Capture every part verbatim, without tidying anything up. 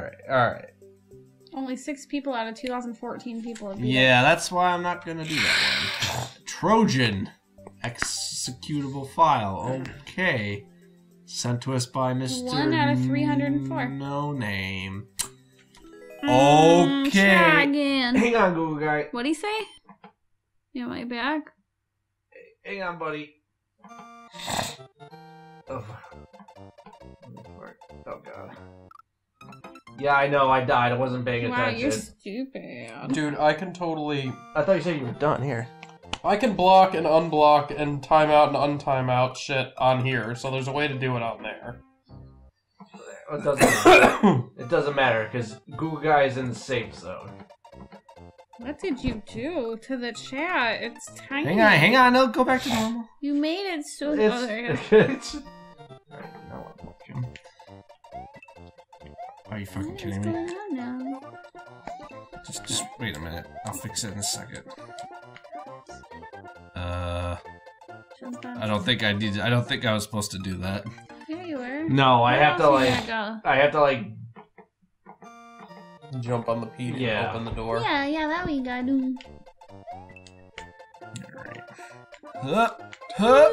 right, all right. Only six people out of two thousand fourteen people. Have yeah, that. That's why I'm not gonna do that one. Trojan executable file. Okay, sent to us by Mister One out of three hundred four. No name. Mm, okay. Try again. Hang on, Google guy. What'd he say? You want my back? Hang on, buddy. Oh. Oh god. Yeah, I know, I died. I wasn't paying wow, attention. Wow, you're stupid. Dude, I can totally... I thought you said you were done here. I can block and unblock and time out and untime out shit on here, so there's a way to do it on there. It doesn't matter. It doesn't matter, because Google Guy is in the safe zone. What did you do to the chat? It's tiny. Hang on, hang on, it'll go back to normal. You made it so... It's... Oh, there you go. It's... Alright, now I'm looking. Are you fucking what kidding me? Now? Just, just wait a minute. I'll fix it in a second. Uh, I don't think I did. I don't think I was supposed to do that. Yeah, you were. No, I Where have to like. I have to like. Jump on the P D yeah. and open the door. Yeah, yeah, that we gotta do. All right. Hup, hup,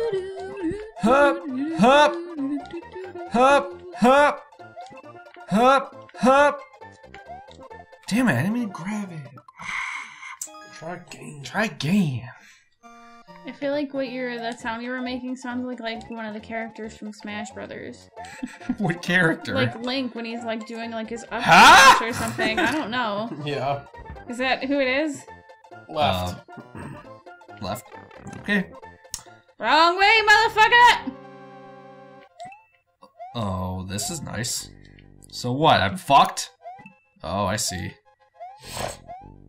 hup, hup, hup, hup. Hup! Hup! Damn it, I didn't mean to grab it. Try again. Try again. I feel like what you're, that sound you were making sounds like, like one of the characters from Smash Brothers. What character? Like Link when he's like doing like his up huh? or something. I don't know. Yeah. Is that who it is? Left. Uh, left. Okay. Wrong way, motherfucker! Oh, this is nice. So what? I'm fucked? Oh, I see.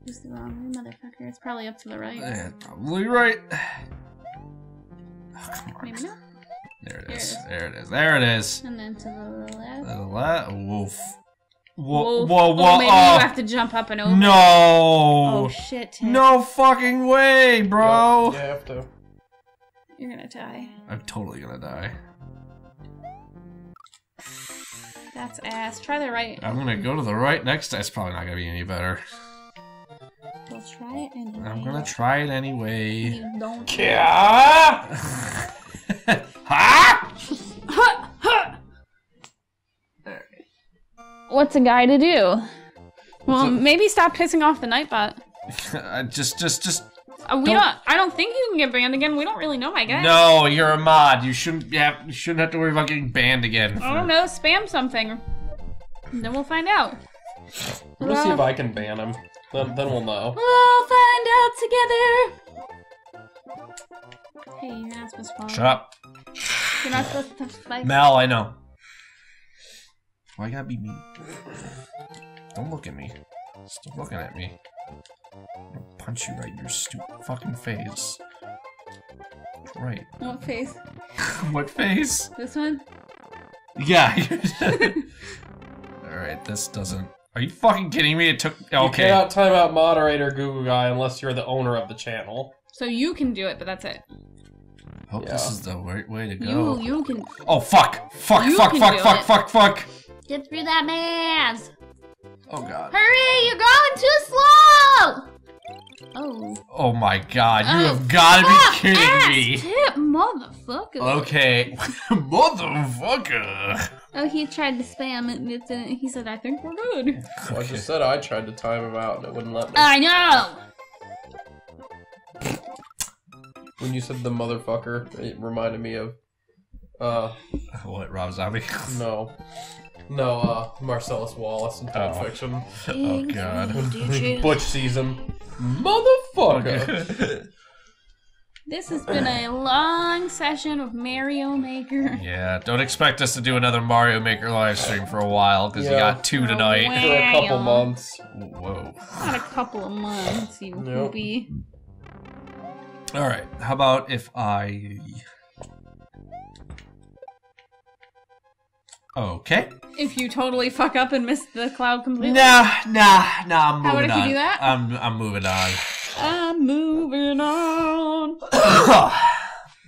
Just the wrong way, motherfucker. It's probably up to the right. Yeah, probably right. Oh, come on. Maybe not. There it is. There it is. There it is. And then to the left. To the left. Woof. Whoa, whoa, whoa. Oh, maybe uh, you have to jump up and over. No. Oh, shit. Tim. No fucking way, bro. Yeah, you have to. You're gonna die. I'm totally gonna die. That's ass. Try the right. I'm gonna go to the right next. It's probably not gonna be any better. We'll try it anyway. I'm gonna try it anyway. You don't. Yeah. Ha! What's a guy to do? Well, maybe stop pissing off the Nightbot. just, just, just. Uh, we don't... don't. I don't think you can get banned again. We don't really know, my guy. No, you're a mod. You shouldn't have. You shouldn't have to worry about getting banned again. I don't know. Spam something. Then we'll find out. I'm gonna well, see if I can ban him. Then, then we'll know. We'll find out together. Hey, you're not supposed to follow. Shut up. You're not supposed to touch the bike. Mal, I know. Why you gotta be mean? Don't look at me. Stop looking at me. I'll punch you right in your stupid fucking face. Right. What face? What face? This one? Yeah. Alright, this doesn't... Are you fucking kidding me? It took... Okay. You cannot time out moderator Google Guy unless you're the owner of the channel. So you can do it, but that's it. I hope yeah. this is the right way to go. You, you can... Oh, fuck! Fuck, you fuck, fuck, fuck, fuck, fuck! Get through that maze! Oh god. Hurry! You're going too slow! Oh. Oh my god, you uh, have gotta be kidding ass me. Tip, motherfucker. Okay. Motherfucker. Oh, he tried to spam it and it didn't. He said, I think we're good. Well, I just said I tried to time him out and it wouldn't let me. I know! When you said the motherfucker, it reminded me of. Uh. What, Rob Zombie? No. No, uh, Marcellus Wallace in Pulp Fiction. Oh, god. Butch season. Motherfucker! This has been a long session of Mario Maker. Yeah, don't expect us to do another Mario Maker live stream for a while, because yeah. we got two tonight. Oh, wow. For a couple months. Whoa. Not a couple of months, you nope. poopy. Alright, how about if I... Okay. If you totally fuck up and miss the cloud completely. Nah, nah, nah, I'm moving on. How would if on. you do that? I'm, I'm moving on. I'm moving on.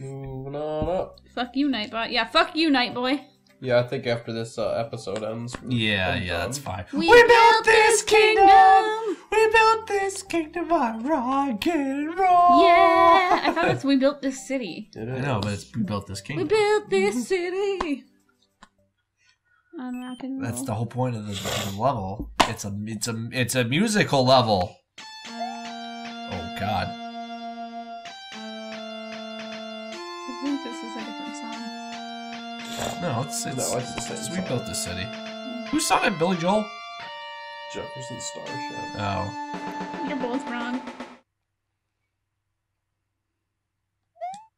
Moving on up. Fuck you, Nightbot. Yeah, fuck you, Nightboy. Yeah, I think after this uh, episode ends. Yeah, yeah, that's fine. We, we built, built this kingdom. kingdom. We built this kingdom on rock and roll. Yeah, I thought it's we built this city. I know, but it's we built this kingdom. We built this city on rock and roll. That's the whole point of the, the level. It's a, it's a, it's a musical level. Oh God. No, it's, it's, no, it's, the it's song. We built this city. Who sung it, Billy Joel? Jefferson Starship. Oh. You're both wrong.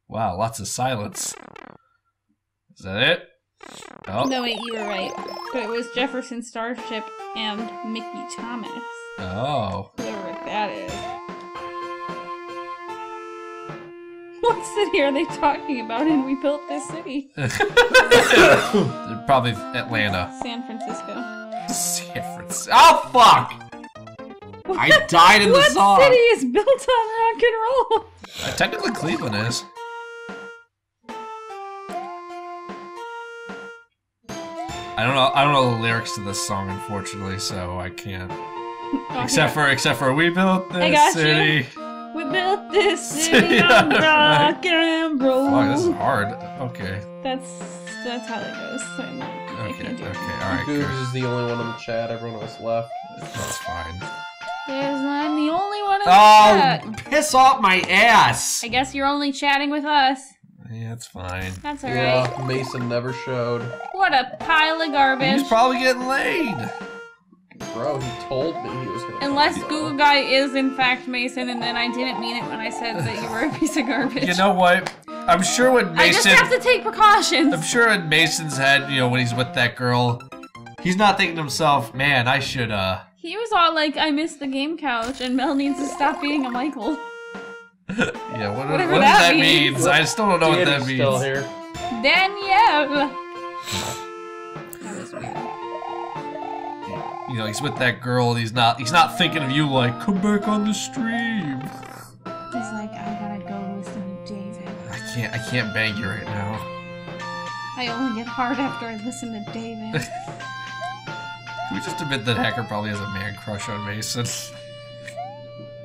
Wow, lots of silence. Is that it? Oh. No, wait, you were right. But it was Jefferson Starship and Mickey Thomas. Oh. Whatever that is. What city are they talking about and we built this city? Probably Atlanta. San Francisco. San Francisco. Oh, fuck! What? I died in the what song! What city is built on rock and roll? Uh, technically Cleveland is. I don't know, I don't know the lyrics to this song, unfortunately, so I can't. Oh, except yeah. for, except for, we built this I got city. You. We built this city on rock and roll. Fuck, this is hard. Okay. That's that's how it goes. So I'm not, okay, I can't do okay, alright. Goobs is the only one in the chat. Everyone else left. That's fine. There's I'm the only one in the oh, chat. Oh, piss off my ass. I guess you're only chatting with us. Yeah, it's fine. That's alright. Yeah, Mason never showed. What a pile of garbage. He's probably getting laid. Bro, he told me he was going to Unless Google Guy is, in fact, Mason, and then I didn't mean it when I said that you were a piece of garbage. You know what? I'm sure when Mason... I just have to take precautions. I'm sure in Mason's head, you know, when he's with that girl, he's not thinking to himself, man, I should, uh... He was all like, I miss the game couch, and Mel needs to stop being a Michael. yeah, what, what that does that mean? Means? I still don't know Danny's what that means. Still here. Danielle! That was weird. You know, he's with that girl, he's not he's not thinking of you like, come back on the stream. He's like, I gotta go listen to David. I can't I can't bang you right now. I only get hard after I listen to David. We just admit that Hacker probably has a man crush on Mason.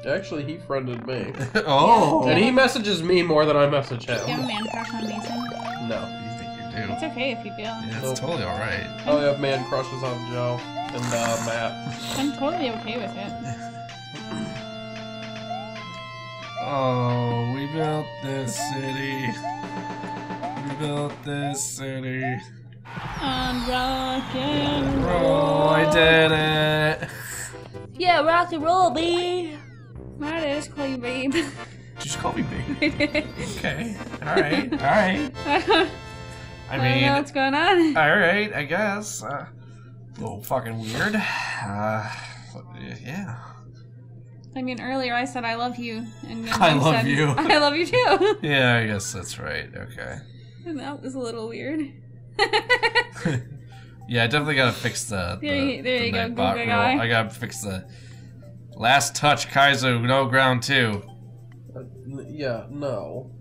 Actually, he friended me. oh yeah. And he messages me more than I message him. Do you have a man crush on Mason? No. It's okay if you do. Yeah, it's totally alright. I probably have man crushes on Joe and uh, Matt. I'm totally okay with it. Oh, we built this city. We built this city. I'm rock and roll. I did it. Yeah, rock and roll, babe. Might I just call you babe? Just call me babe. Okay. Alright. Alright. I mean, I don't know what's going on. Alright, I guess. Uh, a little fucking weird. Uh, yeah. I mean, earlier I said I love you. And then I love said, you. I love you too. Yeah, I guess that's right. Okay. And that was a little weird. yeah, I definitely gotta fix the. There the, you, there the you go, Google Guy. I gotta fix the. Last touch, Kaizo, no ground two. Uh, yeah, no.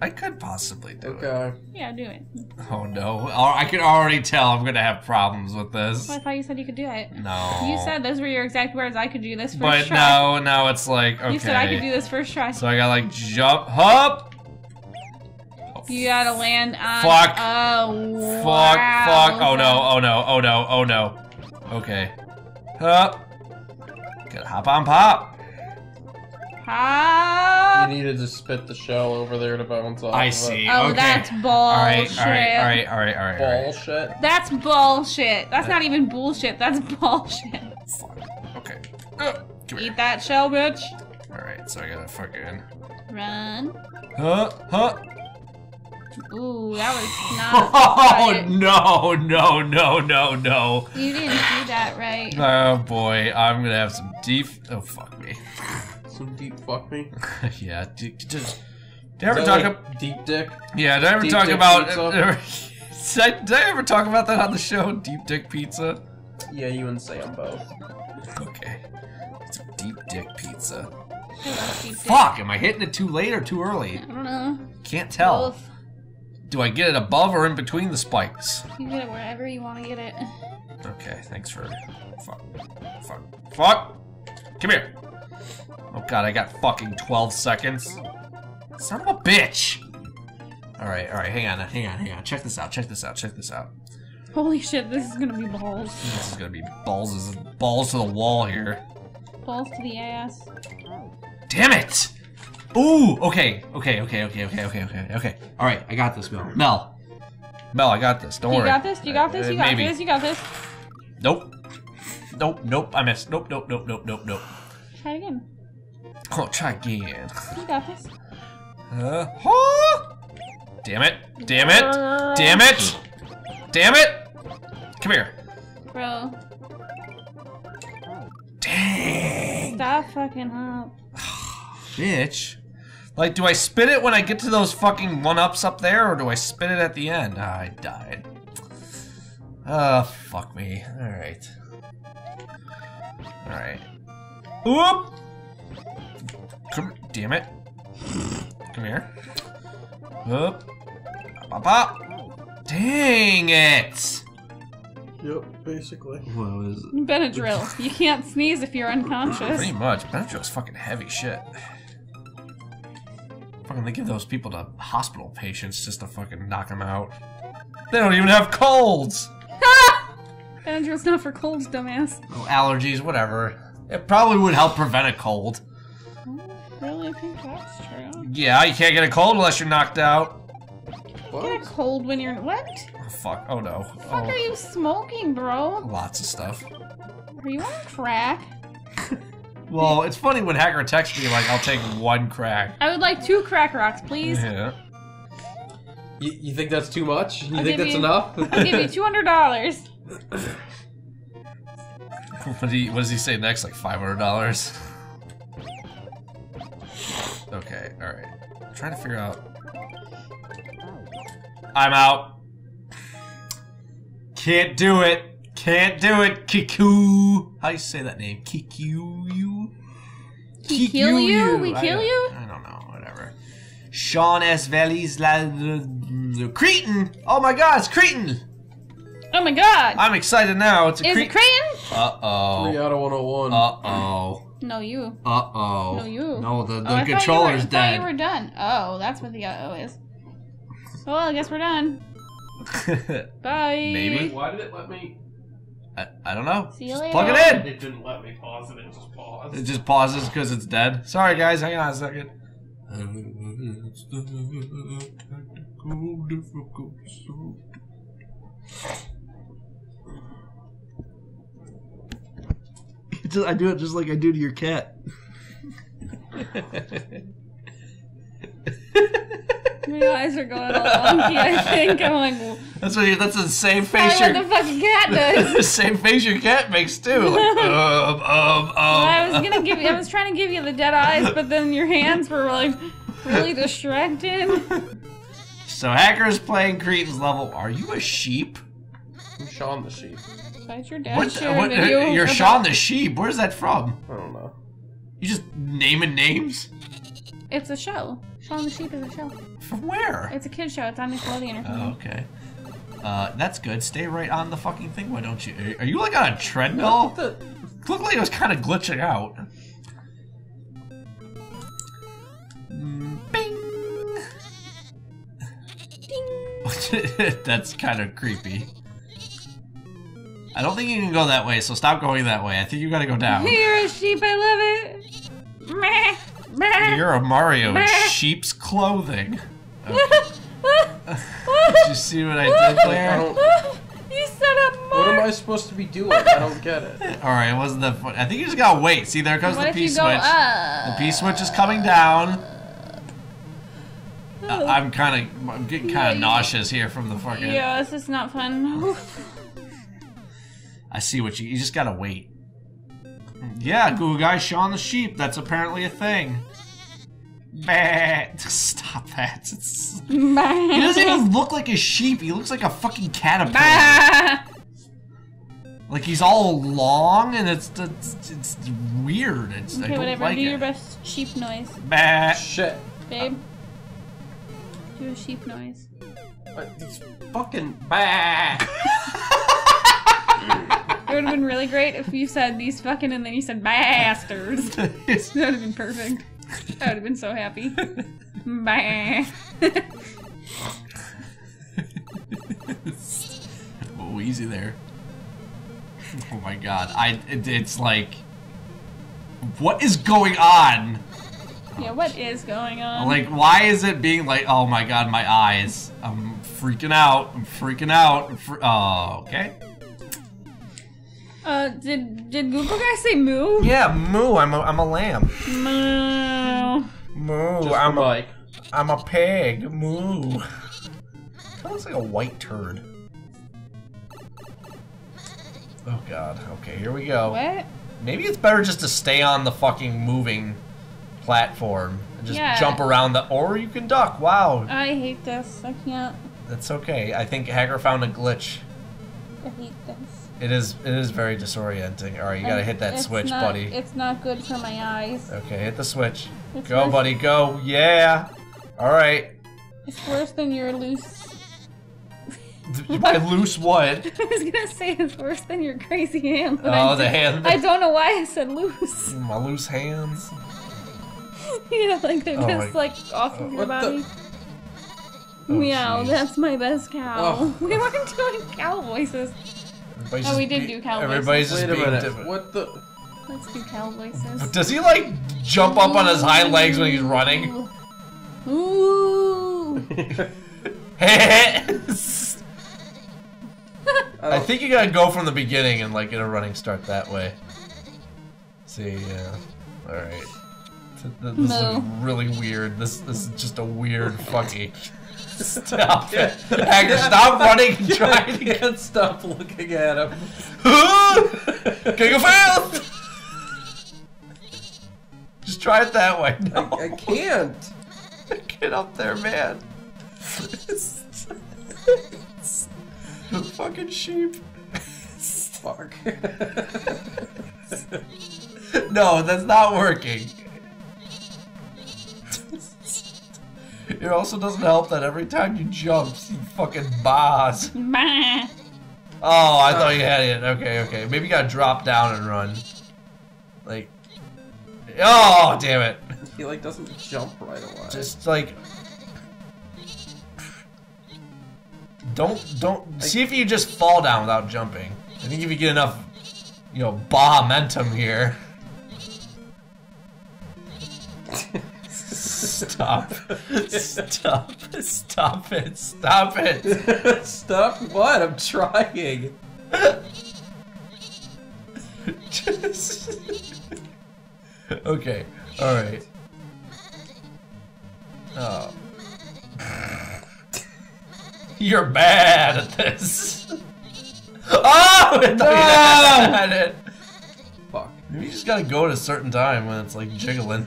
I could possibly do okay. it. Okay. Yeah, do it. Oh no. I can already tell I'm gonna have problems with this. Well, I thought you said you could do it. No. You said those were your exact words, I could do this first but try. But no, now it's like, okay. You said I could do this first try. So I gotta like jump, hop! You gotta land on- Fuck. Oh, wow. Fuck, fuck, oh no, oh no, oh no, oh no. Okay. Hop. Gotta hop on pop. Pop. You needed to spit the shell over there to bounce off. I see. Of it. Oh, okay. That's bullshit. All right, all right, all right, all right, all right. Bullshit. That's bullshit. That's not even bullshit. That's bullshit. Fuck. Okay. Uh, Eat here. that shell, bitch. All right, so I gotta fucking run. Huh? Huh? Ooh, that was not. Oh no, no, no, no, no. You didn't do that right. Oh boy, I'm gonna have some deep. Oh fuck me. Some deep fuck me. yeah, deep, just. Did I ever talk about like Deep Dick? Yeah, did I ever deep talk about? Uh, did, I, did I ever talk about that on the show? Deep Dick Pizza. Yeah, you and Sam both. Okay. It's a Deep Dick Pizza. Deep Fuck! Dick. Am I hitting it too late or too early? I don't know. Can't tell. Both. Do I get it above or in between the spikes? You can get it wherever you want to get it. Okay, thanks for... Fuck. Fuck. Fuck! Come here! Oh god, I got fucking twelve seconds. Son of a bitch! Alright, alright, hang on, hang on, hang on. Check this out, check this out, check this out. Holy shit, this is gonna be balls. This is gonna be balls, this is balls to the wall here. Balls to the ass. Damn it! Ooh, okay, okay, okay, okay, okay, okay, okay, okay. All right, I got this, Mel. Mel, Mel, I got this. Don't worry. You got this. You got this. You got this. You got this. Nope. Nope. Nope. I missed. Nope. Nope. Nope. Nope. Nope. Nope. Try again. Oh, try again. You got this. Uh, huh? Damn it! Damn it! Damn it! Damn it! Come here. Bro. Dang. Stop fucking up. Bitch. Like, do I spit it when I get to those fucking one-ups up there, or do I spit it at the end? Oh, I died. Oh, fuck me. Alright. Alright. Oop! Come, damn it. Come here. Oop. Pop, pop. Dang it! Yep, basically. What was it? Benadryl. You can't sneeze if you're unconscious. Pretty much. Benadryl's fucking heavy shit. Fucking, they give those people to hospital patients just to fucking knock them out. They don't even have colds! Ha! Benadryl's not for colds, dumbass. Oh, allergies, whatever. It probably would help prevent a cold. Really? I think that's true. Yeah, you can't get a cold unless you're knocked out. You get a cold when you're... What? Oh, fuck. Oh, no. What the fuck oh. are you smoking, bro? Lots of stuff. Are you on crack? Well, it's funny when Hacker texts me, like, I'll take one crack. I would like two crack rocks, please. Yeah. You, you think that's too much? You I'll think that's you, enough? I'll give you two hundred dollars. What, do you, what does he say next? Like, five hundred dollars? Okay, alright. I'm trying to figure out... I'm out. Can't do it. Can't do it. Kiku. How do you say that name? Kiku. Kiku. Kill you? We kill you? I don't know. Whatever. Sean S. Valley's la Cretin. Oh my God, it's Cretin. Oh my God. I'm excited now. It's a Cretin. Is it Cretin? Uh oh. Three out of one oh one. Uh oh. No, you. Uh oh. No, you. No, the, the oh, controller's dead. I thought you were done. Oh, that's what the uh oh is. Well, I guess we're done. Bye. Maybe. Why did it let me? I, I don't know. See you just later. Plug it in. It didn't let me pause it. It just paused. It just pauses because it's dead. Sorry, guys. Hang on a second. Just, I do it just like I do to your cat. My eyes are going all wonky, I think. I'm like... Well, that's, what you, that's the same face your... what the fucking cat does. The same face your cat makes, too. Like, um, um, um. Well, I was gonna give you... I was trying to give you the dead eyes, but then your hands were, like, really distracted. So, Hacker's playing Cretin's level. Are you a sheep? I'm Shaun the Sheep. That's your dad. What, what, uh, you're Shaun the Sheep? Where's that from? I don't know. You just naming names? It's a show. Shaun the Sheep is a show. From where? It's a kid's show. It's on Nickelodeon or something. Oh, okay. Uh, that's good. Stay right on the fucking thing. Why don't you? Are you like on a treadmill? The... Looked like it was kind of glitching out. Bing! Ding! That's kind of creepy. I don't think you can go that way, so stop going that way. I think you gotta go down. You're a sheep. I love it. Meh. You're a Mario in sheep's clothing. Okay. Did you see what I did there? I don't... You set up Mark. What am I supposed to be doing? I don't get it. All right, it wasn't that fun. I think you just gotta wait. See, there comes what the P switch. The P switch is coming down. Uh, I'm kind of, I'm getting kind of yeah, nauseous here from the fucking. Yeah, this is not fun. I see what you. You just gotta wait. Yeah, Google guy, Shaun the Sheep. That's apparently a thing. Bah. Stop that. It's... He doesn't even look like a sheep. He looks like a fucking caterpillar. Bah. Like he's all long and it's it's, it's weird. It's, okay, I don't whatever. Like do it. Your best sheep noise. Bah. Shit. Babe. Uh, do a sheep noise. It's fucking bad. It would have been really great if you said these fucking and then you said bastards. That would have been perfect. I would have been so happy. Bah. Oh, easy there. Oh my god. I it, it's like, what is going on? Yeah, what is going on? Like, why is it being like, oh my god, my eyes. I'm freaking out. I'm freaking out. I'm fr oh, okay. Uh, did did Google guy say moo? Yeah, moo. I'm a I'm a lamb. Moo. Moo. Just I'm a I'm a pig. Moo. That looks like a white turd. Oh god. Okay, here we go. What? Maybe it's better just to stay on the fucking moving platform and just yeah. jump around the, or you can duck. Wow. I hate this. I can't. That's okay. I think Hacker found a glitch. I hate this. It is it is very disorienting. Alright, you gotta hit that it's switch, not, buddy. It's not good for my eyes. Okay, hit the switch. It's go, buddy, go. Yeah! Alright. It's worse than your loose... My loose what? I was gonna say it's worse than your crazy hand. Oh, I'm the just... hand. I don't know why I said loose. My loose hands? Yeah, like they're oh just my... like off of uh, your body. The... Oh, meow, geez. That's my best cow. Oh. We weren't doing cow voices. Everybody's oh, we did do cow voices. Everybody's just being different. What the? Let's do cow voices. Does he like jump up on his hind legs when he's running? Ooh! I think you gotta go from the beginning and like get a running start that way. See, yeah. All right. This is no. really weird. This this is just a weird fucking. Stop it. Hacker, stop running and try to get stop looking at him. King of failed! Just try it that way. No. I, I can't. Get up there, man. The fucking sheep. Fuck. No, that's not working. It also doesn't help that every time you jump, you fucking boss. Bah. Oh, I thought you had it. Okay, okay. Maybe you gotta drop down and run. Like... Oh, damn it. He, like, doesn't jump right away. Just, like... Don't, don't... Like, see if you just fall down without jumping. I think if you get enough, you know, bah-mentum here... Stop. Stop. Stop it. Stop it. Stop what? I'm trying. Just... Okay. Alright. Oh. You're bad at this. Oh! No! At it. Fuck. Maybe you just gotta go at a certain time when it's like jiggling.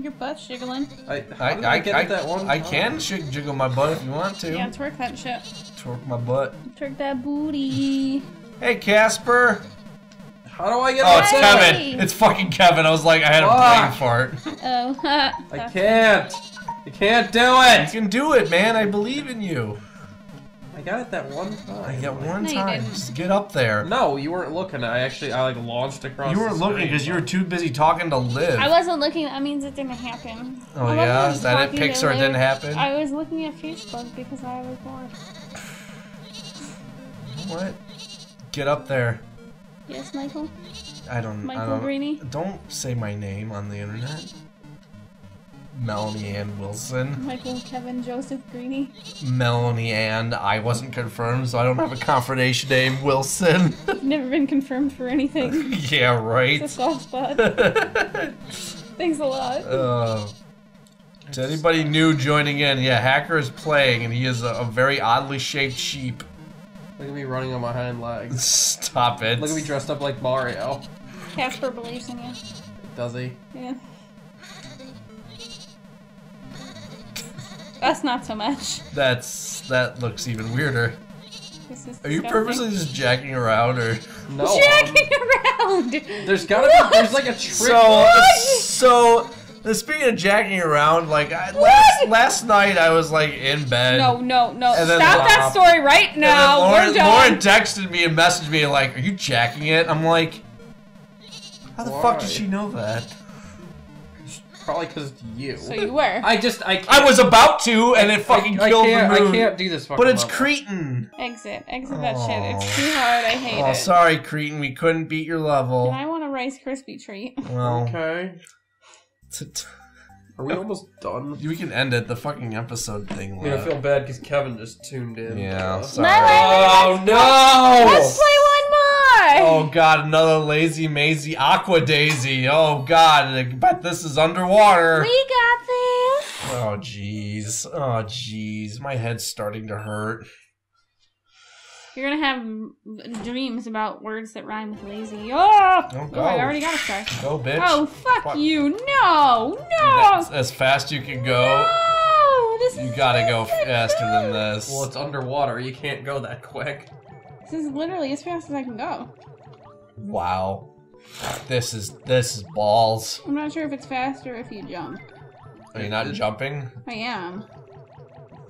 Your butt's jiggling. I I, I, I, I, that one? I can shig jiggle my butt if you want to. Yeah, twerk that shit. Twerk my butt. Twerk that booty. Hey, Casper. How do I get? Oh, it's Kevin. Hey. It's fucking Kevin. I was like, I had oh. a brain fart. Oh. I can't. You can't do it. You can do it, man. I believe in you. I got it that one time. I got one no, time. Just get up there. No, you weren't looking. I actually, I like launched across. You weren't the looking because you were too busy talking to Liv. I wasn't looking. That means it didn't happen. Oh I yeah, is that it? Pixar didn't happen. I was looking at Facebook because I was bored. What? Get up there. Yes, Michael. I don't. Michael I don't, Greeny. Don't say my name on the internet. Melanie Ann Wilson. Michael Kevin Joseph Greeny. Melanie Ann. I wasn't confirmed, so I don't have a confirmation name. Wilson. You've never been confirmed for anything. Yeah, right. It's a soft spot. Thanks a lot. Uh, to anybody new joining in, yeah, Hacker is playing, and he is a, a very oddly shaped sheep. Look at me running on my hind legs. Stop it. Look at me dressed up like Mario. Casper believes in you. Does he? Yeah. That's not so much. That's... that looks even weirder. This is Are you purposely just jacking around or... No. Jacking um, around! There's gotta what? be... There's like a trick... So... What? So... Speaking of jacking around, like I, last, last night I was like in bed. No, no, no! Stop then, that uh, story right now. Lauren, Lauren texted me and messaged me like, "Are you jacking it?" I'm like, "How the Why? fuck did she know that?" Probably because it's you. So you were. I just I. Can't. I was about to, and it fucking I, I killed can't, the mood. I can't do this. Fucking but it's level. Cretin. Exit, exit oh. that shit. It's too hard. I hate oh, it. Oh, sorry, Cretin. We couldn't beat your level. And I want a Rice Krispie treat. Well, okay. Are we almost done? We can end it. The fucking episode thing. Yeah, I feel bad because Kevin just tuned in. Yeah. Sorry. Oh no! Let's play one more. Oh god, another lazy Maisie Aqua Daisy. Oh god, I bet this is underwater. We got this. Oh jeez. Oh jeez. My head's starting to hurt. You're gonna have dreams about words that rhyme with lazy. Oh, oh, oh I already got a star. Go, bitch. Oh, fuck, fuck. you. No, no. As fast you can go. No, this you is gotta go faster go. than this. Well, it's underwater. You can't go that quick. This is literally as fast as I can go. Wow. This is this is balls. I'm not sure if it's faster if you jump. Are you not jumping? I am.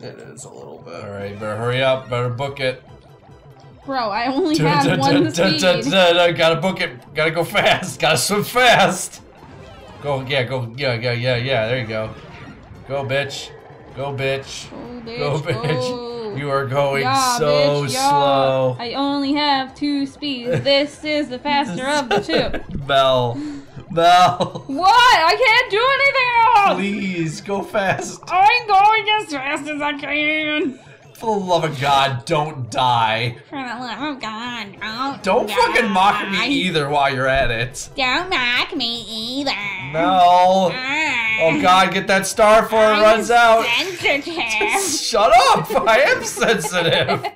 It is a little bit. All right, better hurry up. Better book it. Bro, I only da, have da, one da, speed. Da, da, da, gotta book it. Gotta go fast. Gotta swim fast. Go, yeah, go, yeah, yeah, yeah, yeah. There you go. Go, bitch. Go, bitch. Oh, bitch. Go, bitch. Oh. You are going yeah, so bitch, slow. I only have two speeds. This is the faster of the two. Bell. Bell. What? I can't do anything else. Please, go fast. I'm going as fast as I can. For the love of God, don't die. For the love of God, don't Don't die. fucking mock me either while you're at it. Don't mock me either. No. I, oh God, get that star before I'm it runs out. sensitive. Shut up, I am sensitive.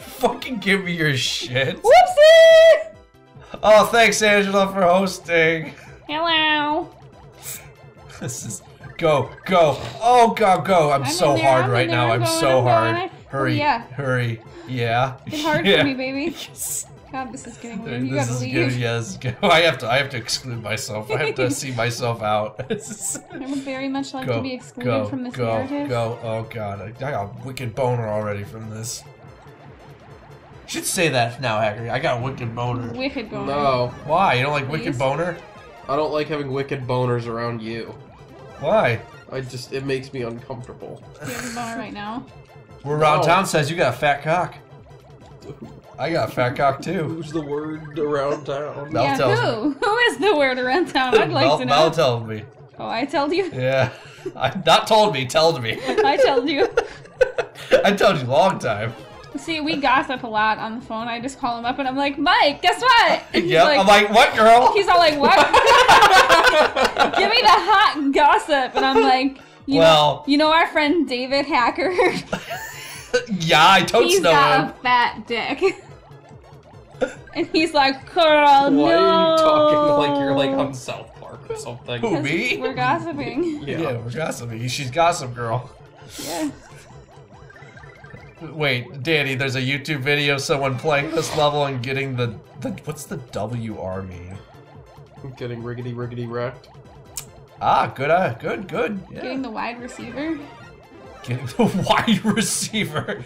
Fucking give me your shit. Whoopsie! Oh, thanks Angela for hosting. Hello. This is, go, go. Oh God, go. I'm, I'm so there, hard I'm right there, now, I'm, I'm so hard. By. Hurry, yeah. hurry, yeah. It's hard yeah. for me, baby. Yes. God, this is getting weird. You this gotta leave. Good. Yes, I have to. I have to exclude myself. I have to see myself out. I would very much like go, to be excluded go, from this go, narrative. Go, go, oh god, I got a wicked boner already from this. Should say that now, Hacker. I got a wicked boner. Wicked boner. No, why? You don't like Please? wicked boner? I don't like having wicked boners around you. Why? I just it makes me uncomfortable. Do you have a boner right now? We're around no. town says you got a fat cock. I got a fat cock too. Who's the word around town? Mel yeah, tells who? Me. Who is the word around town? I'd like Mel, to know. Mel told me. Oh, I told you? Yeah. I not told me, told me. I told you. I told you long time. See, we gossip a lot on the phone. I just call him up and I'm like, Mike, guess what? Yeah, like, I'm like, what, girl? He's all like, what? Give me the hot gossip. And I'm like... You well, know, you know our friend David Hacker? Yeah, I totes he's know got him. a fat dick. And he's like, girl, no. Why are you talking like you're like on South Park or something? Who, me? We're gossiping. Yeah. yeah, we're gossiping. She's Gossip Girl. Yeah. Wait, Danny, there's a YouTube video of someone playing this level and getting the... the what's the W R mean? I'm getting riggedy riggedy wrecked. Ah, good, uh, good, good. Yeah. Getting the wide receiver. Getting the wide receiver.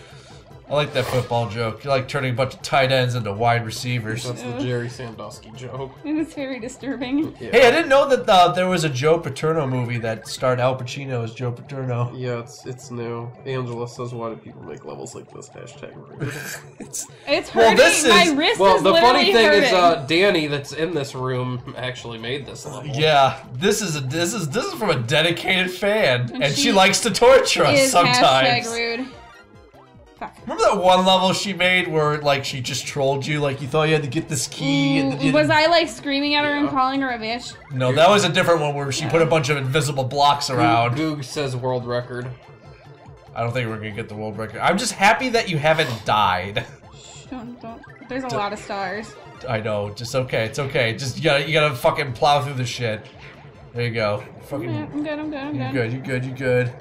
I like that football joke. You like turning a bunch of tight ends into wide receivers. That's the Jerry Sandusky joke. And it's very disturbing. Yeah. Hey, I didn't know that uh, there was a Joe Paterno movie that starred Al Pacino as Joe Paterno. Yeah, it's it's new. Angela says, "Why do people make levels like this?" Hashtag. it's it's hurting. Well, this is, My wrist well, is the funny thing hurting. is, uh, Danny, that's in this room, actually made this level. Yeah, this is a, this is this is from a dedicated fan, and, and she, she likes to torture us is sometimes. Hashtag rude. Remember that one level she made where like she just trolled you, like you thought you had to get this key? Mm, and was I like screaming at her yeah. and calling her a bitch? No, that was a different one where she yeah. put a bunch of invisible blocks around. Goog says world record. I don't think we're gonna get the world record. I'm just happy that you haven't died. Don't, don't. There's a don't. lot of stars. I know. Just okay. It's okay. Just you gotta you gotta fucking plow through the shit. There you go. Fucking. I'm good. I'm good. I'm good. You're good. You're good. You're good.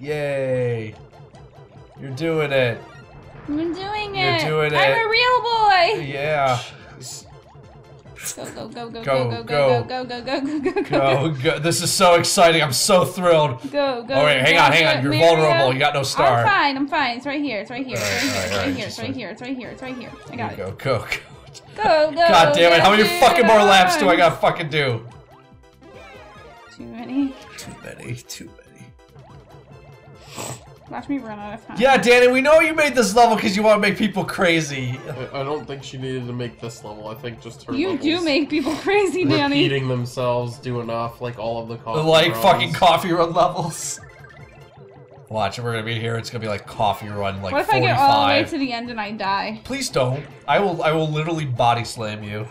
Yay! You're doing it. I'm doing it. You're doing it. I'm a real boy. Yeah. Jeez. Go, go, go, go, go, go, go, go, go, go, go, go, go, go. This is so exciting. I'm so thrilled. Go, go. All right, hang on, hang on. You're vulnerable. You got no star. I'm fine. I'm fine. It's right here. It's right here. It's right here. It's right here. It's right here. It's right here. I got it. Go, go, go. Go, go. God damn it. How many fucking more laps do I got to fucking do? Too many. Too many. Too many. Watch me run out of time. Yeah, Danny, we know you made this level because you want to make people crazy. I, I don't think she needed to make this level. I think just her You do make people crazy, Danny. Repeating themselves do enough, like all of the coffee Like runs. fucking coffee run levels. Watch, we're going to be here. It's going to be like coffee run, like forty-five. What if forty-five. I get all the way to the end and I die? Please don't. I will I will literally body slam you.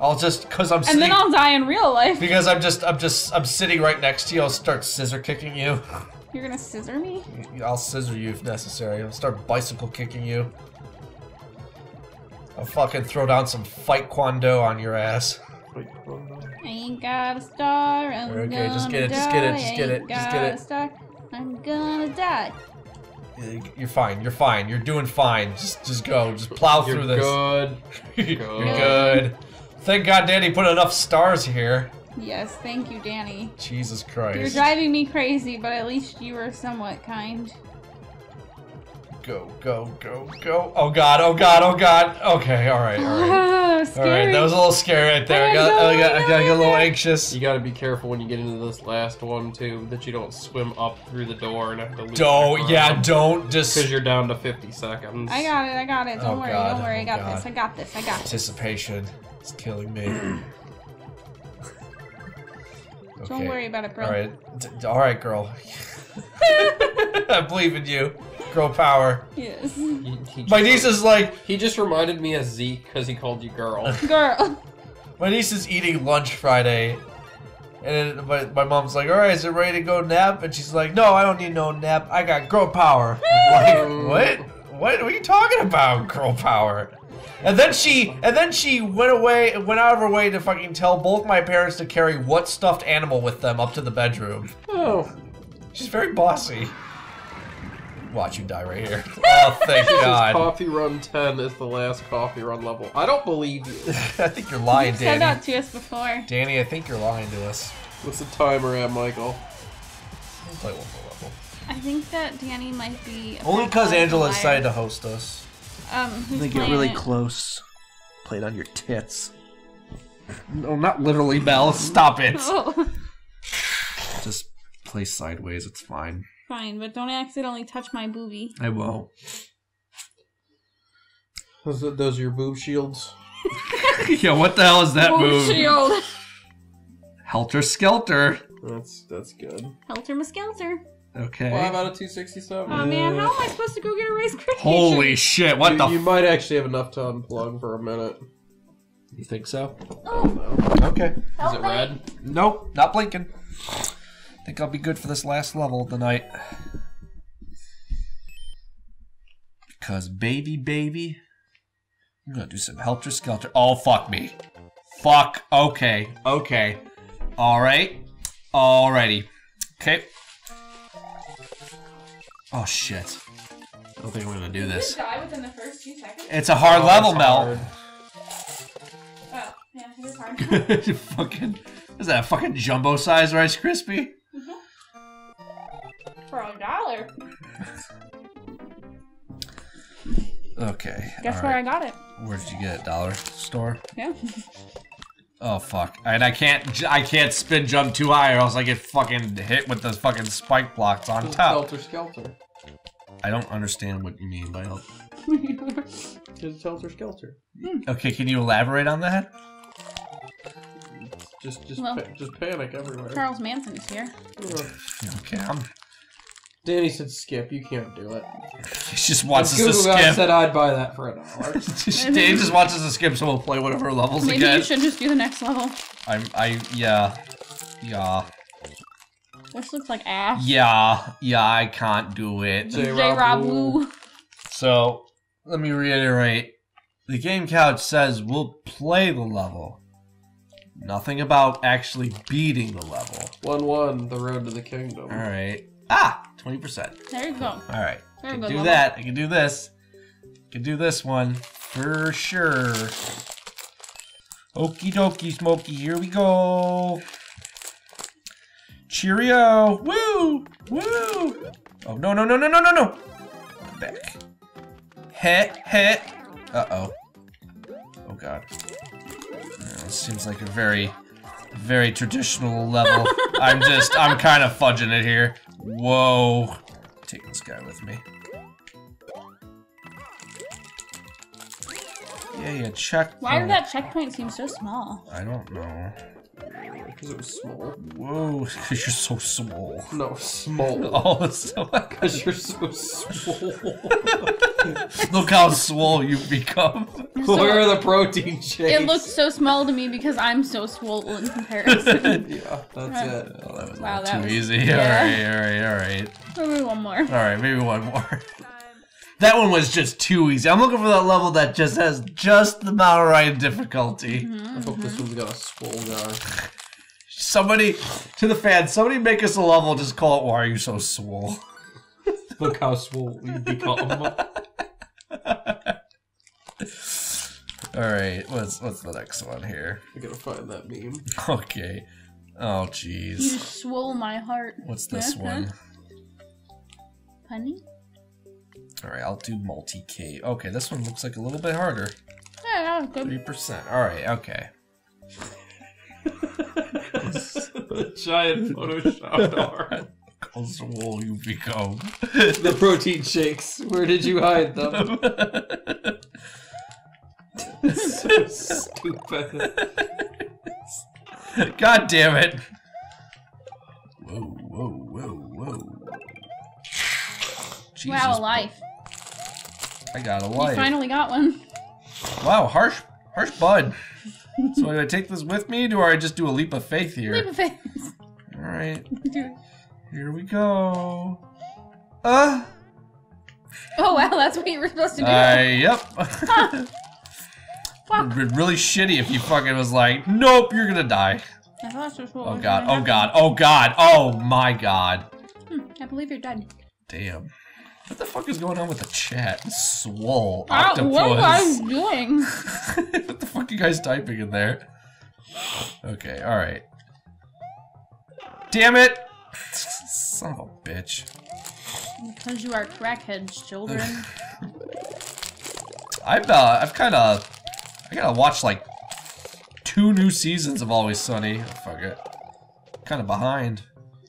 I'll just, because I'm sitting- And then I'll die in real life. Because I'm just, I'm just, I'm sitting right next to you. I'll start scissor kicking you. You're gonna scissor me? I'll scissor you if necessary. I'll start bicycle kicking you. I'll fucking throw down some fight kwando on your ass. I ain't got a star, I'm okay, gonna just get it, die. Just get it, just get it, just get it. Just get it. I'm gonna die. You're fine, you're fine, you're doing fine. Just just go, just plow you're through this. Good. You're good. You're good. Thank God Danny put enough stars here. Yes, thank you, Danny. Jesus Christ. You're driving me crazy, but at least you were somewhat kind. Go, go, go, go. Oh God, oh God, oh God. Okay, all right, all right. Oh, scary. All right, that was a little scary right there. I got, I got, I got, I got a little anxious. You gotta be careful when you get into this last one, too, that you don't swim up through the door and have to lose Don't, yeah, don't just. Because you're down to fifty seconds. I got it, I got it. Don't oh, worry, God. don't worry. I got oh, this, I got this, I got this. Anticipation is killing me. Okay. Don't worry about it, bro. All right, D all right, girl. I believe in you, girl power. Yes. He, he My niece is like. He just reminded me of Zeke because he called you girl. Girl. My niece is eating lunch Friday, and it, my, my mom's like, "All right, is it ready to go nap?" And she's like, "No, I don't need no nap. I got girl power." Like, what? What are you talking about, girl power? And then she, and then she went away, went out of her way to fucking tell both my parents to carry what stuffed animal with them up to the bedroom. Oh, she's very bossy. Watch you die right here. Oh, thank God. Coffee Run ten is the last Coffee Run level. I don't believe you. I think you're lying, Danny. You said that to us before. Danny, I think you're lying to us. What's the timer at, Michael? We'll play one more level. I think that Danny might be only because Angela decided to host us. Um, they get really it? close. Played on your tits. No, not literally, Mel. Stop it. Oh. Just play sideways. It's fine. Fine, but don't accidentally touch my boobie. I won't. Those, those are your boob shields. Yeah, what the hell is that boob? Boob shield. Helter Skelter. That's that's good. Helter Muskelter. Okay. Five out of two sixty-seven. Oh man, how am I supposed to go get a race creation? Holy shit! What you, the? You might actually have enough to unplug for a minute. You think so? Oh no. Okay. Help Is it me. red? Nope, not blinking. I think I'll be good for this last level of the night. Because baby, baby, I'm gonna do some helter skelter. Oh fuck me. Fuck. Okay. Okay. All right. Alrighty. Okay. Oh shit! I don't think I'm gonna do this. Did you die within the first few seconds? It's a hard oh, level, Mel. Oh, yeah, it is hard. Fucking, is that a fucking jumbo-sized Rice Krispie? Mm-hmm. For a dollar. Okay. Guess where right. I got it. Where did you get it? Dollar store. Yeah. Oh fuck! And I can't, I can't spin jump too high, or else I get fucking hit with those fucking spike blocks on top. Helter skelter. I don't understand what you mean by helter. It's helter skelter. Okay, can you elaborate on that? Just, just, well, pa just panic everywhere. Charles Manson is here. Okay, I'm. Danny said, "Skip, you can't do it." He just wants us to skip. Google said I'd buy that for a dollar. Danny just wants us to skip, so we'll play whatever levels again. Maybe you should just do the next level. I'm, I, yeah, yeah. Which looks like ass. Yeah, yeah, I can't do it. J. Rob Woo. So let me reiterate: the Game Couch says we'll play the level. Nothing about actually beating the level. One, one, the road to the kingdom. All right. Ah, twenty percent. There you go. All right, I can do that. I can do this. I can do this one for sure. Okie dokie, Smokey. Here we go. Cheerio. Woo! Woo! Oh, no, no, no, no, no, no, no. Come back. Heh, heh. Uh-oh. Oh, God. Well, seems like a very, very traditional level. I'm just, I'm kind of fudging it here. Whoa. Take this guy with me. Yeah, yeah, check. Why did that checkpoint seem so small? I don't know. Because it was small. Whoa, because you're so small. No, small. Oh, so because you're so small. Look how swole you've become. So, where are the protein shakes? It looked so small to me because I'm so swole in comparison. Yeah, that's right. It. Oh, that was wow, that too was... easy. Yeah. All right, all right, all right. Maybe one more. All right, maybe one more. That one was just too easy. I'm looking for that level that just has just the amount of right difficulty. Mm-hmm, I hope mm-hmm. this one's got a swole guy. Somebody, to the fans, somebody make us a level, just call it, why are you so swole? Look how swole you become. Alright, what's what's the next one here? I gotta find that meme. Okay. Oh, jeez. You just swole my heart. What's this one? Punny? Alright, I'll do multi-K. Okay, this one looks like a little bit harder. Yeah, good. three percent. Alright, okay. The giant photoshopped art. How swole you become. The protein shakes. Where did you hide them? So stupid. God damn it. Whoa, whoa, whoa, whoa. Jesus. Wow, a life. I got a life. You finally got one. Wow, harsh, harsh bud. So do I take this with me, or I just do a leap of faith here? Leap of faith. All right. Do it. Here we go. Uh. Oh wow, that's what you were supposed to do. Uh, yep. Huh. Fuck. It'd be really shitty if you fucking was like, nope, you're gonna die. I thought that's what oh, was god. Gonna oh god! Oh god! Oh god! Oh my god! Hmm, I believe you're dead. Damn. What the fuck is going on with the chat? Swole octopus. Uh, what am I doing? What the fuck are you guys typing in there? Okay, alright. Damn it! Son of a bitch. Because you are crackheads, children. I've, uh, I've kinda... I gotta watch, like, two new seasons of Always Sunny. Oh, fuck it. Kinda behind.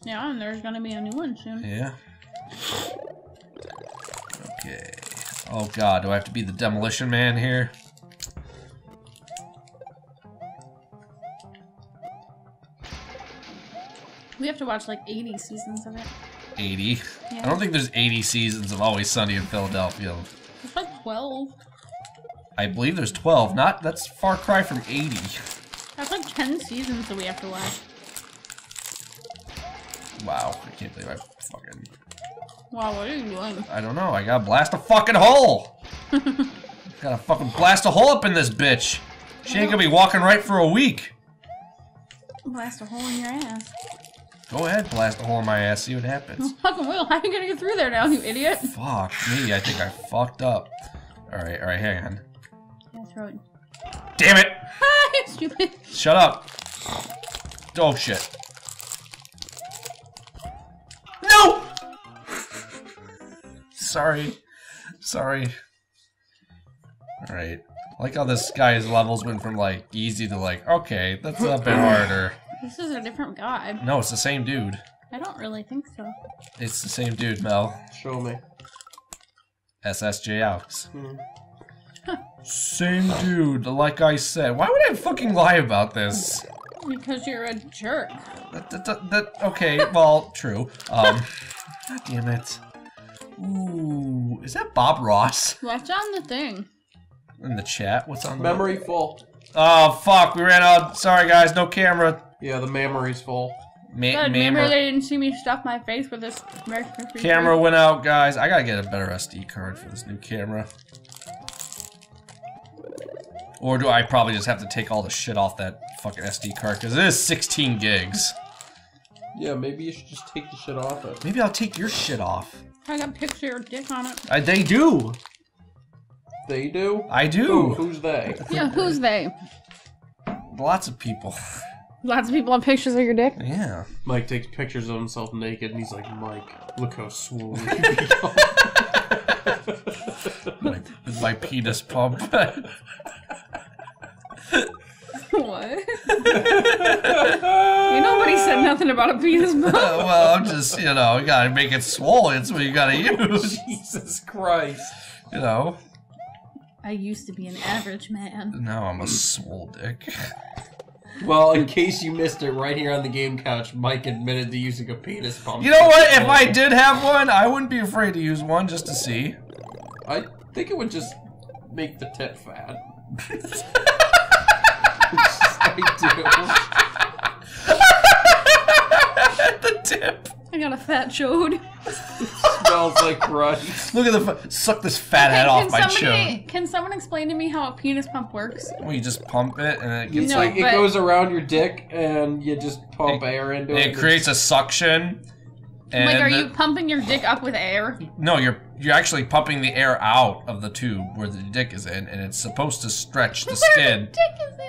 Yeah, and there's gonna be a new one soon. Yeah. Okay. Oh god, do I have to be the Demolition Man here? We have to watch like eighty seasons of it. eighty? Yeah. I don't think there's eighty seasons of Always Sunny in Philadelphia. There's like twelve. I believe there's twelve. Not that's a far cry from eighty. That's like ten seasons that we have to watch. Wow, I can't believe I fucking... Wow, what are you doing? I don't know. I gotta blast a fucking hole. Gotta fucking blast a hole up in this bitch. She ain't gonna be walking right for a week. Blast a hole in your ass. Go ahead, blast a hole in my ass. See what happens. I fucking will. How are you gonna get through there now, you idiot? Fuck me. I think I fucked up. All right, all right, hang on. Yeah, throw it. Damn it! Ah, you're stupid. Shut up. Oh shit. No. Sorry. Sorry. Alright. I like how this guy's levels went from like easy to like, okay, that's a bit harder. This is a different guy. No, it's the same dude. I don't really think so. It's the same dude, Mel. Show me. S S J Alks. Mm. Huh. Same dude, like I said. Why would I fucking lie about this? Because you're a jerk. That, that, that, that, okay, well, true. Um, God damn it. Ooh, is that Bob Ross? What's on the thing? In the chat, what's on the memory full? Oh fuck, we ran out. Sorry guys, no camera. Yeah, the memory's full. Ma memory, they didn't see me stuff my face with this. Camera went out, guys. I gotta get a better S D card for this new camera. Or do I probably just have to take all the shit off that fucking S D card? Because it is sixteen gigs. Yeah, maybe you should just take the shit off it. Maybe I'll take your shit off. I got a picture of your dick on it. Uh, they do. They do? I do. Who, who's they? Yeah, who's they? lots of people. Lots of people on pictures of your dick? Yeah. Mike takes pictures of himself naked, and he's like, Mike, look how swole you are. my, my penis pump. What? You nobody said nothing about a penis pump. Well, I'm just, you know, you gotta make it swollen. It's what you gotta use. Jesus Christ. You know? I used to be an average man. Now I'm a swole dick. Well, in case you missed it, right here on the Game Couch, Mike admitted to using a penis pump. You know what? If I did have one, I wouldn't be afraid to use one just to see. I think it would just make the tip fat. I do. The tip. I got a fat chode. Smells like crud. Look at the suck this fat okay, head off my chode. Can someone explain to me how a penis pump works? Well, you just pump it and it gets no, like it goes around your dick and you just pump it, air into it. It creates a suction. And like, are the, you pumping your dick up with air? No, you're you're actually pumping the air out of the tube where the dick is in, and it's supposed to stretch the skin. Dick is in.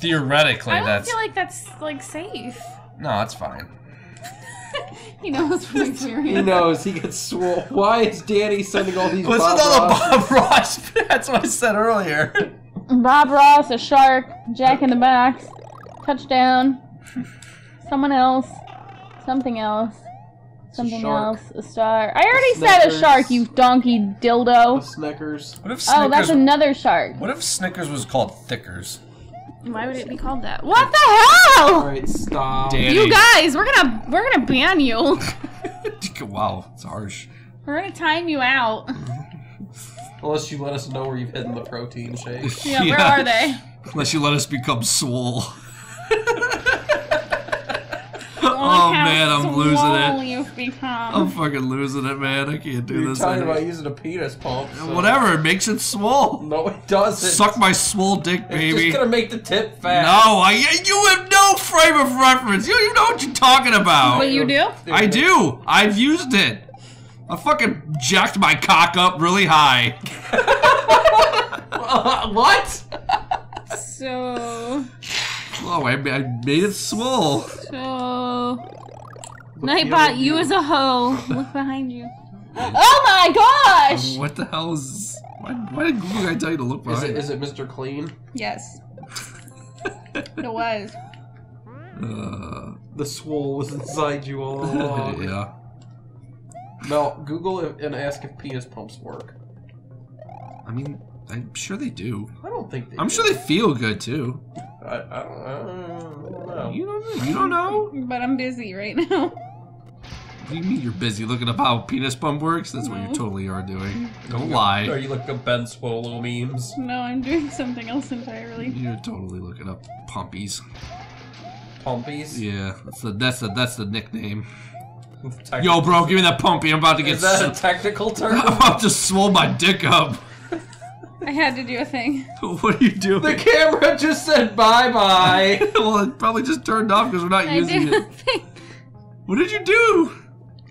Theoretically, I don't that's. I feel like that's like safe. No, it's fine. He knows from experience. He knows. He gets swole. Why is Danny sending all these? What's Bob all Ross? the Bob Ross? That's what I said earlier. Bob Ross, a shark, Jack in the Box, touchdown. Someone else, something else, something shark. else, a star. I already a said a shark. You donkey dildo. A Snickers. What if Snickers? Oh, that's another shark. What if Snickers was called Thickers? Why would it be called that? What the hell? All right, stop. Danny. You guys, we're gonna we're gonna ban you. Wow, it's harsh. We're gonna time you out. Unless you let us know where you've hidden the protein shakes. Yeah, yeah, where are they? Unless you let us become swole. Oh man, I'm losing it. You've become. I'm fucking losing it, man. I can't do You're this. You're talking about using a penis pump. So. Whatever, it makes it swole. No, it doesn't. Suck my swole dick, baby. It's just gonna make the tip fat. No, I. You have no frame of reference. You don't even know what you're talking about. But you do? I do. I've used it. I fucking jacked my cock up really high. uh, what? So. Oh, I, I made it swole. So, Nightbot, you as a hoe. Look behind you. Oh my gosh! What the hell is? Why, why did Google guy tell you to look behind? Is it, is it Mister Clean? Yes. It was. Uh, the swole was inside you all along. Yeah. Now Google and ask if penis pumps work. I mean, I'm sure they do. I don't think they. I'm do. sure they feel good too. I, I, don't, I, don't know. You don't know. You don't know? But I'm busy right now. What do you mean you're busy looking up how penis pump works? That's no. what you totally are doing. Don't lie. Are you looking up Ben Swolo memes? No, I'm doing something else entirely. You're totally looking up pumpies. Pumpies? Yeah, that's the that's the that's the nickname. Yo, bro, give me that pumpy. I'm about to get. Is that a technical term? I'm about to swole my dick up. I had to do a thing. What are you doing? The camera just said bye-bye. Well, it probably just turned off because we're not I using it. Thing. What did you do?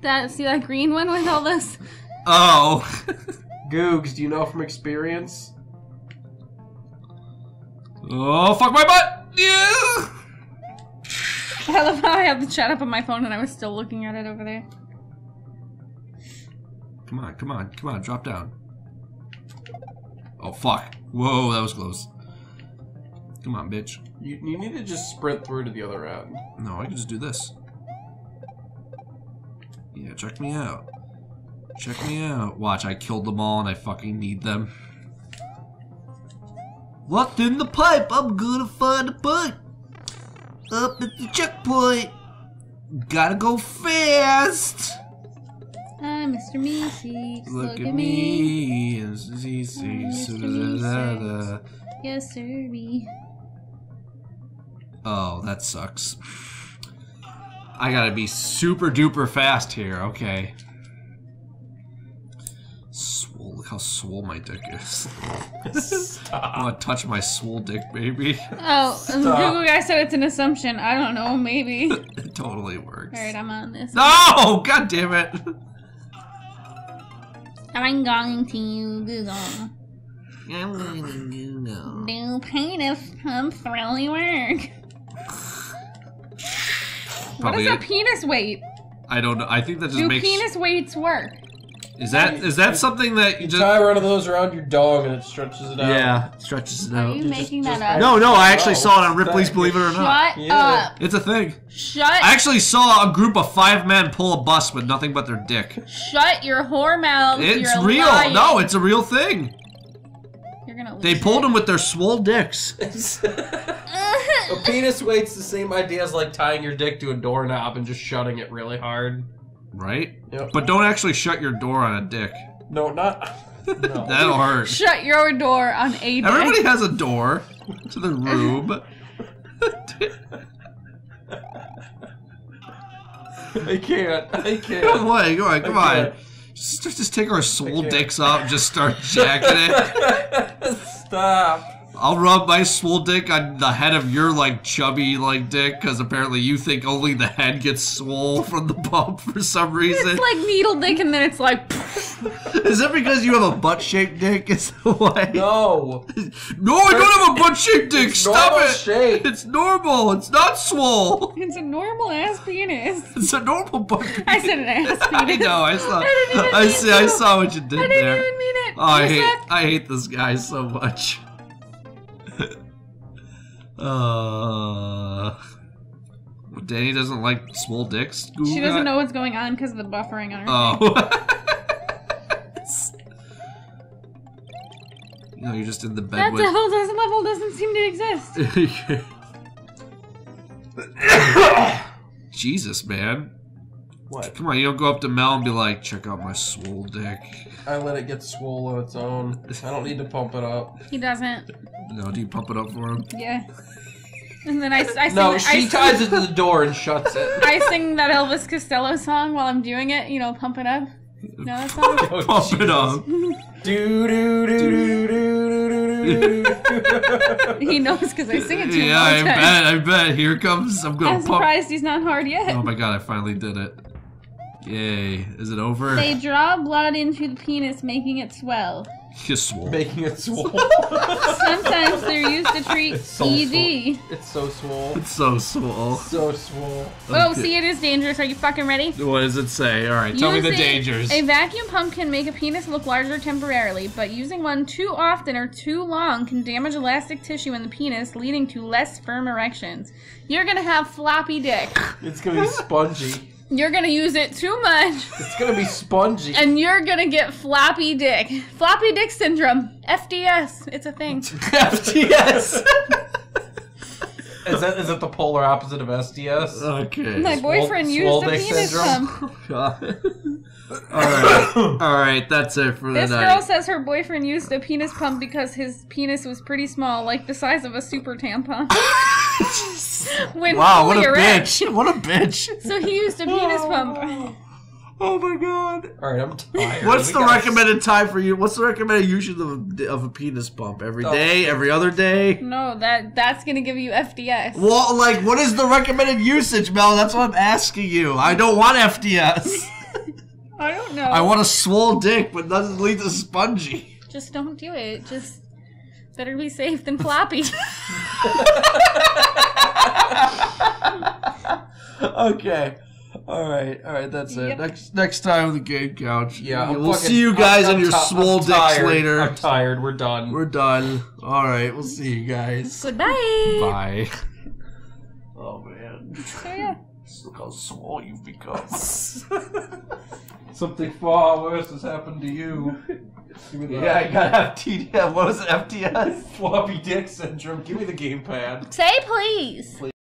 That see that green one with all this? Oh. Googs, do you know from experience? Oh, fuck my butt! Yeah. I love how I have the chat up on my phone and I was still looking at it over there. Come on, come on, come on, drop down. Oh, fuck. Whoa, that was close. Come on, bitch. You, you need to just sprint through to the other end. No, I can just do this. Yeah, check me out. Check me out. Watch, I killed them all and I fucking need them. Locked in the pipe, I'm gonna find a butt. Up at the checkpoint. Gotta go fast. Hi, Mister Meeseeks, look, look at me. me. Mister Yes, sir. Oh, that sucks. I gotta be super duper fast here. Okay. Swole, look how swole my dick is. Stop. I wanna touch my swole dick, baby. Oh, Google guy said it's an assumption. I don't know, maybe. It totally works. Alright, I'm on this. No! God damn it! I'm going to Google. I want to Google. Do penis pumps really work? Probably. What is a penis weight? I don't know. I think that just do makes... Do penis weights work? Is that is that something that you, you just... tie one of those around your dog and it stretches it out. Yeah, it stretches it out. Are you, you making just, that just, up? No, no, I actually oh, saw it on Ripley's Believe It or Not. Shut yeah. up. It's a thing. Shut... I actually saw a group of five men pull a bus with nothing but their dick. Shut your whore mouth. It's You're real. Lying. No, it's a real thing. You're gonna lose They pulled it. them with their swole dicks. A penis weight's the same idea as like tying your dick to a doorknob and just shutting it really hard. Right? Yep. But don't actually shut your door on a dick. No, not... No. That'll hurt. Shut your door on a dick. Everybody has a door to the room. I can't. I can't. Come on, come on, come on. Just, just take our soul dicks off and just start jacking it. Stop. I'll rub my swole dick on the head of your, like, chubby, like, dick, because apparently you think only the head gets swole from the bump for some reason. It's like needle dick, and then it's like... Is it because you have a butt-shaped dick? Is the way? No. No, I don't have a butt-shaped dick. It's Stop it. Shape. It's normal. It's not swole. It's a normal-ass penis. It's a normal butt penis. I said an ass penis. I know. I saw, I didn't even I, mean see, I saw what you did there. I didn't there. even mean it. Oh, I hate, I hate this guy so much. Uh, Danny doesn't like swole dicks. Google she doesn't that? know what's going on because of the buffering on her. Oh. No, you're just in the bed. That with... whole doesn't level doesn't seem to exist. Jesus, man. What? Come on, you don't go up to Mel and be like, check out my swole dick. I let it get swole on its own. I don't need to pump it up. He doesn't. No, do you pump it up for him? Yeah. And then I, I sing... No, she I ties sing, it to the door and shuts it. I sing that Elvis Costello song while I'm doing it. You know, pump it up. No, that song? Oh, pump Jesus. it up. do do do do do do do. He knows because I sing it to him. Yeah, I bet. I bet. Here comes... I'm going to pump... I'm surprised he's not hard yet. Oh my god, I finally did it. Yay. Is it over? They draw blood into the penis, making it swell. Just swole. Making it swole. Sometimes they're used to treat it's so E D. Swole. It's so swole. It's so swole. It's so swole. Oh, okay. See, it is dangerous. Are you fucking ready? What does it say? All right, using, tell me the dangers. A vacuum pump can make a penis look larger temporarily, but using one too often or too long can damage elastic tissue in the penis, leading to less firm erections. You're going to have floppy dick. It's going to be spongy. You're gonna use it too much. It's gonna be spongy. And you're gonna get floppy dick. Floppy dick syndrome. F D S. It's a thing. F D S. Is that is that the polar opposite of S D S? Okay. My boyfriend Swole, used a penis pump. Alright. Alright, that's it for the this night. This girl says her boyfriend used a penis pump because his penis was pretty small, like the size of a super tampon. When wow, what a erect. bitch. What a bitch. So he used a penis oh. pump. Oh my god. Alright, I'm tired. What's the recommended time for you? What's the recommended usage of a, of a penis pump? Every oh. day? Every other day? No, that that's going to give you F D S. Well, like, what is the recommended usage, Mel? That's what I'm asking you. I don't want F D S. I don't know. I want a swole dick, but doesn't lead to spongy. Just don't do it. Just better be safe than floppy. Okay. All right, all right, that's yep. it. Next, next time on the Game Couch. Yeah, we'll fucking, see you guys on your swole dicks tired. later. I'm tired. We're done. We're done. All right, we'll see you guys. Goodbye. Bye. Oh man. So yeah. Look how swole you've become. Something far worse has happened to you. Yeah, I got F T S. What was it? F T S? Floppy dick syndrome. Give me the gamepad. Say please. Please.